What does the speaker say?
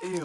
Ew.